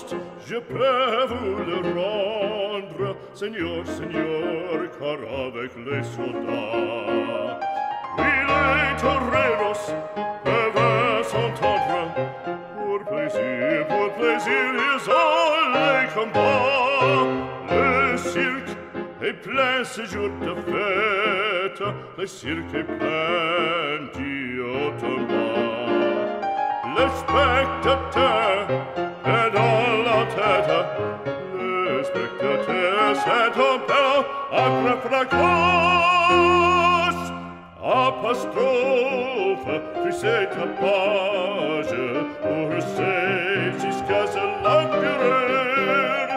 poste, je peux vous le rendre, Seigneur, Seigneur, car avec les soldats, oui, les toreros peuvent s'entendre, pour plaisir, ils ont les combats, le cirque est plein ce jour de fête, le cirque est plein d'Ottomans. Le spectateur est dans la tête, le spectateur c'est un peu après fracosse, apostrophe, puis c'est un page, pour c'est jusqu'à ce l'enquereur,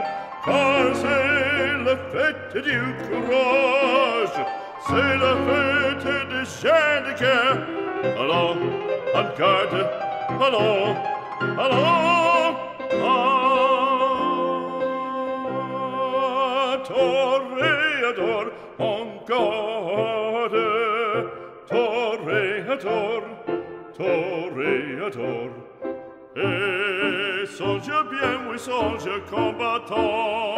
car c'est la fête du courage, c'est la fête des chiens de guerre. Alors, en garde, alors, toréador, en garde, toréador, toréador. Et songe bien, oui, songe combattant,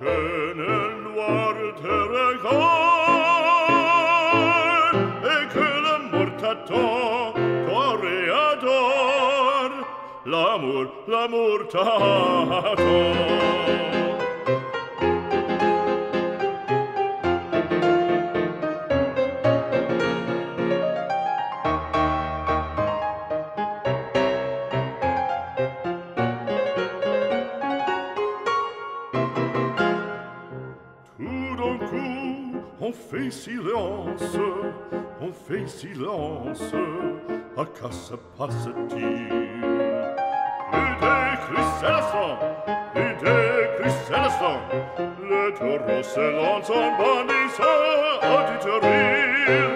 que le noir te regarde et que la mort t'attend, toréador, l'amour, l'amour t'attend. On fait silence, à quoi se passe-t-il? Plus des crucellations, plus des crucellations, le taureau s'élance en bandissant à du terril.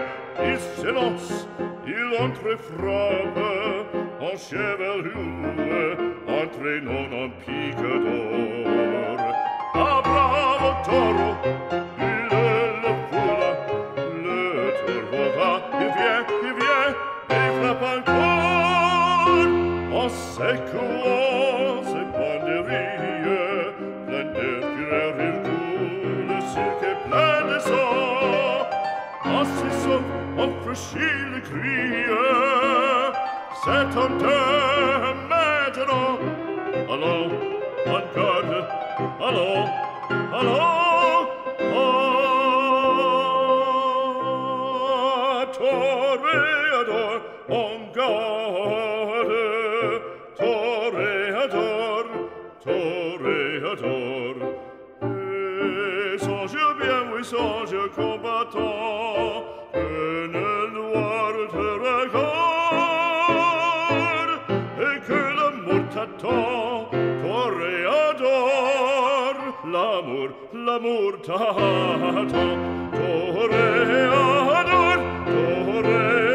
Il s'élance, il entrefrappe en chevelure, entraînant un pic d'or. Ah, bravo taureau! Secouant ses banderilles, plein de fureur, il coule, le cirque est plein de sang. En s'essouffle, on franchit le crieux, c'est en deux maintenant. Allons, en garde, allons, allons, toréador, en garde. Toréador, toréador, et songe bien, oui, songe combattant, que le noir te regarde et que l'amour t'attend, toréador, l'amour, l'amour t'attend, toréador, toréador.